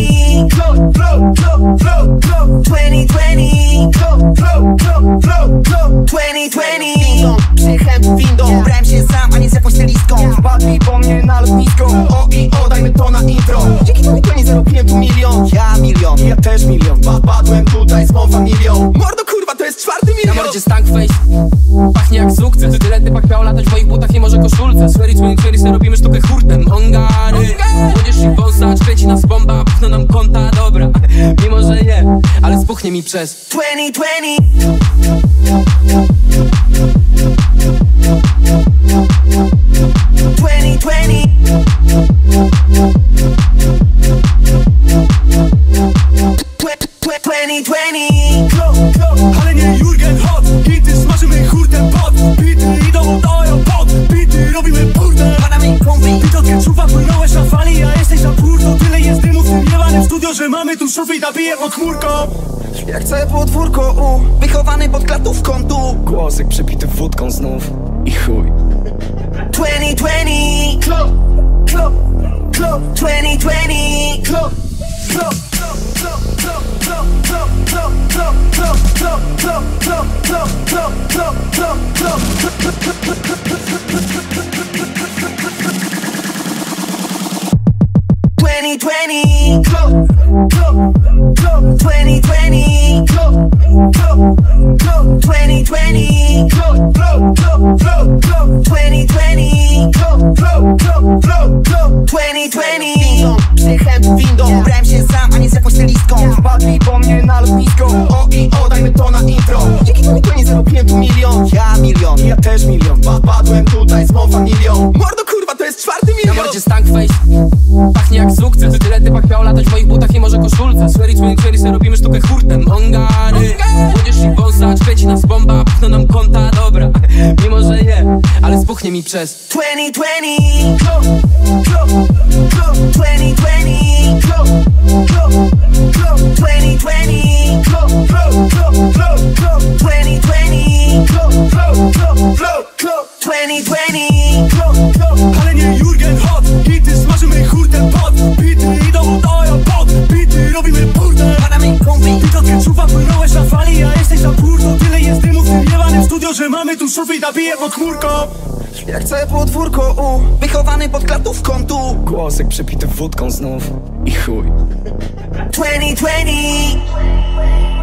2020. Club 2020. Club 2020. Pingą, przychęp windą, brałem się sam, a nie z jakąś stylistką. Wpadli po mnie na lotnisko, o i o, dajmy to na intro. Dzięki temu to nie zarobiłem tu milion. Ja milion, ja też milion. Padłem tutaj z moją familią. Mordo kurwa, to jest 4 milion. Na mordzie stank face, pachnie jak sukces. Tyle pach miał latać w moich butach i może koszulce. Swery, robimy sztukę hurtem. Ongary, młodzież i wąsacz, kręci nas bomba. Puchną nam konta, dobra, mimo że nie, ale spuchnie mi przez 2020. Ale nie Jurgen Hot, hity smażymy hurtem pot. Bity idą doją pot, bity robimy burdel. Panami kombi, ty to kieczuwa płynąłeś na fali, a jesteś na purto. Tyle jest dymu w tym jebanym studio, że mamy tu szufli i nabiję pod chmurką. Jak całe podwórko, wychowany pod klatówką tu. Głosek przepity wódką znów i chuj. 2020. Club 2020. Club 2020. Windą, przychęp windą, brałem się sam, a nie z jakąś stylistką. Wpadli po mnie na lotnisko, o i o, dajmy to na intro. Dzięki temu to nie zarobiłem tu milion. Ja milion, ja też milion. Padłem tutaj z moją familią. Mordo kurwa, to jest 4 milion. Na mordzie stank face, pachnie jak sukces. Tyle typach miał latać w moich butach i może koszulce. Swery, robimy sztukę hurtem. Ongary, młodzież i wąsacz, kręci nas bomba. Puchną nam konta, dobra, mimo że nie, ale spuchnie mi przez 2020. Club 2020. Club 2020. Club 2020. Club 2020. Ale nie Jurgen Hot, hity smażymy hurtem pot. Bity idą doją pot, bity robimy burdel. Panami kombi, ty to kieczuwa płynąłeś na fali, a jesteś na purto. Tyle jest dymu w tym jebanym studio, że mamy tu szufli i nabiję pod chmurką. Jak całe podwórko, wychowany pod klatówką tu. Głosek przepity wódką znów i chuj. 2020.